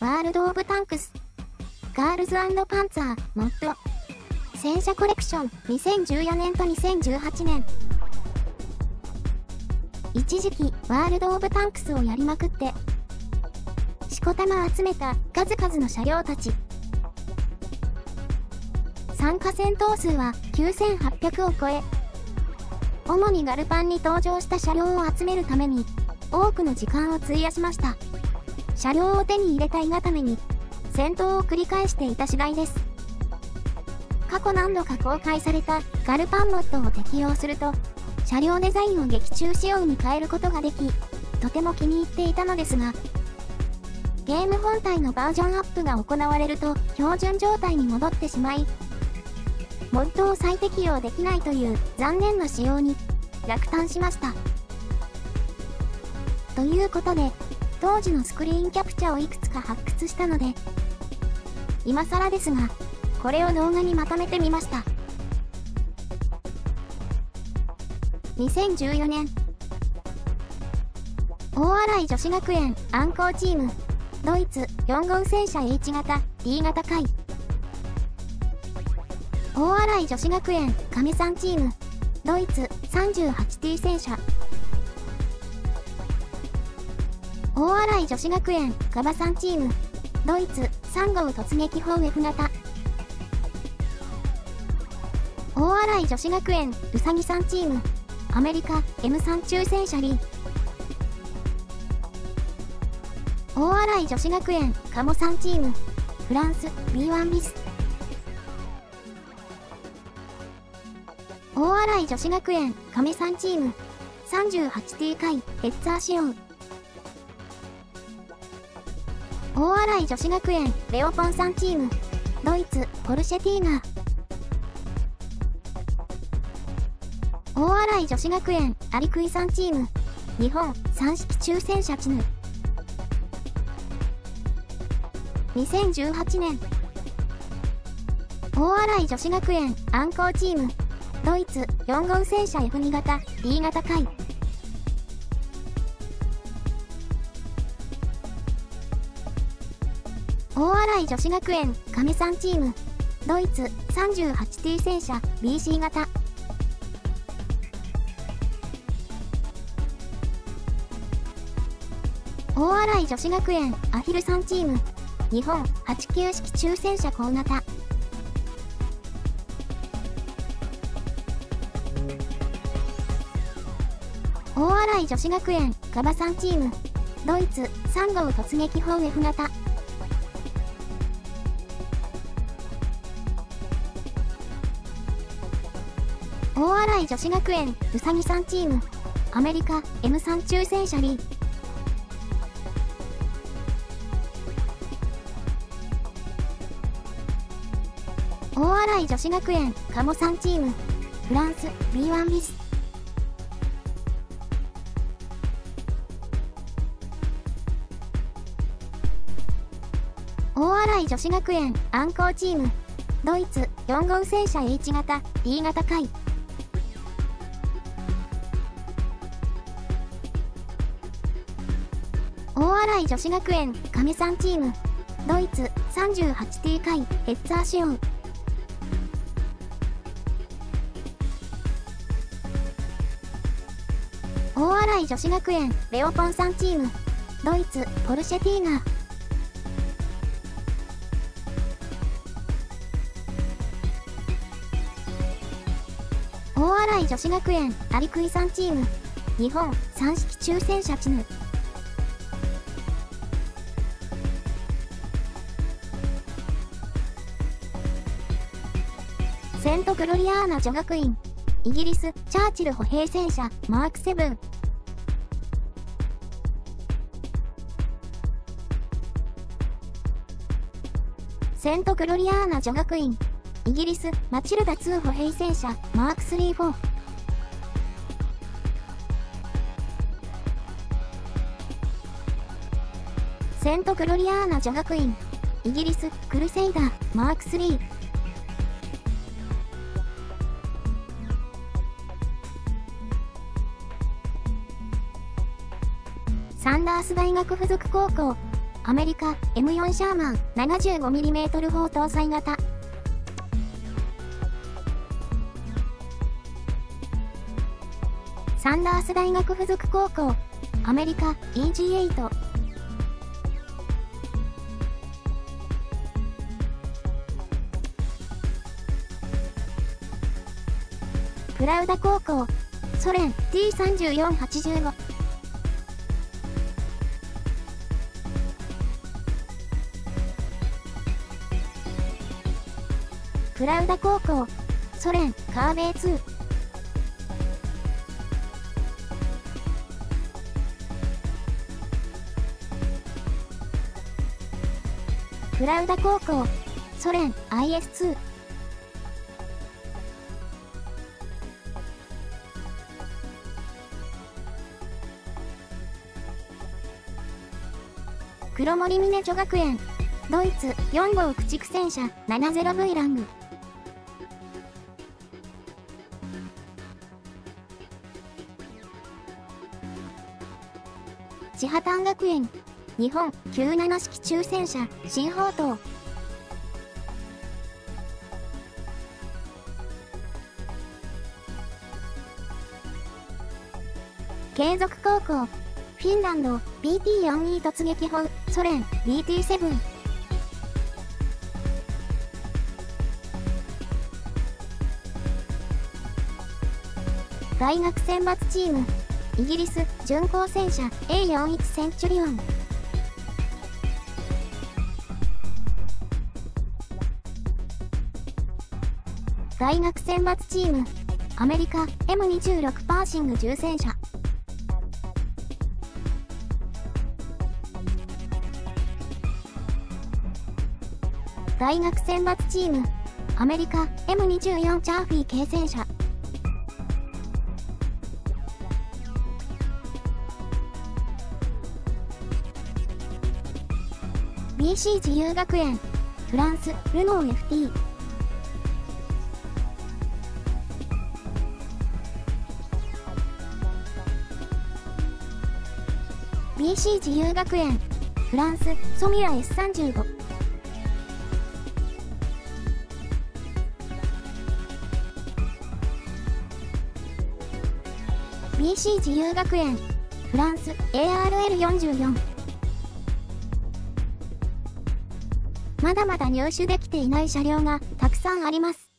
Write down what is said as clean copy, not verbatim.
ワールド・オブ・タンクスガールズ&パンツァーモッド戦車コレクション2014年と2018年。一時期ワールド・オブ・タンクスをやりまくってしこたま集めた数々の車両たち。参加戦闘数は9800を超え、主にガルパンに登場した車両を集めるために多くの時間を費やしました。車両を手に入れたいがために戦闘を繰り返していた次第です。過去何度か公開されたガルパンモッドを適用すると車両デザインを劇中仕様に変えることができ、とても気に入っていたのですが、ゲーム本体のバージョンアップが行われると標準状態に戻ってしまい、モッドを再適用できないという残念な仕様に落胆しました。ということで当時のスクリーンキャプチャをいくつか発掘したので、今更ですがこれを動画にまとめてみました。2014年大洗女子学園暗光チームドイツ4号戦車 H 型 D 型回、大洗女子学園亀山チームドイツ 38T 戦車、大洗女子学園カバさんチームドイツ3号突撃砲 F 型、大洗女子学園うさぎさんチームアメリカ M3 中戦車リー、大洗女子学園カモさんチームフランス B1bis、 大洗女子学園亀さんチーム 38T 回ヘッツァー仕様、大洗女子学園レオポンさんチームドイツポルシェティーナ、大洗女子学園アリクイさんチーム日本3式中戦車チヌ、2018年大洗女子学園アンコーチームドイツ4号戦車 F2 型 D 型回、大洗女子学園亀さんチームドイツ 38T 戦車 BC 型、大洗女子学園アヒルさんチーム日本89式中戦車高型、大洗女子学園カバさんチームドイツ3号突撃砲 F 型、大洗女子学園うさぎさんチームアメリカ M3 中戦車リー、大洗女子学園カモさんチームフランス B1bis、 大洗女子学園アンコーチームドイツ4号戦車 H 型 D 型回、大洗女子学園亀さんチームドイツ 38T 回ヘッツァー仕様、大洗女子学園レオポンさんチームドイツポルシェティーナ、大洗女子学園アリクイさんチーム日本3式中戦車チヌ、セントグロリアーナ女学院イギリスチャーチル歩兵戦車マーク7、セントグロリアーナ女学院イギリスマチルダ2歩兵戦車マーク34、セントグロリアーナ女学院イギリスクルセイダーマーク3、サンダース大学附属高校アメリカ M4 シャーマン 75mm 砲搭載型。サンダース大学附属高校アメリカ EG8。 プラウダ高校ソ連 T34/85。 プラウダ高校ソ連 KV-2。 プラウダ高校ソ連 IS-2。 黒森峰女学園ドイツ4号駆逐戦車 70V ラング。千葉丹学園日本97式中戦車新砲塔。継続高校フィンランド BT-4E 突撃砲ソ連 BT-7。 大学選抜チームイギリス巡航戦車 A41 センチュリオン。大学選抜チームアメリカ M26 パーシング重戦車。大学選抜チームアメリカ M24 チャーフィー軽戦車。BC 自由学園フランスルノー FT。 BC 自由学園フランスソミュラ S35。 BC 自由学園フランス ARL44。まだまだ入手できていない車両がたくさんあります。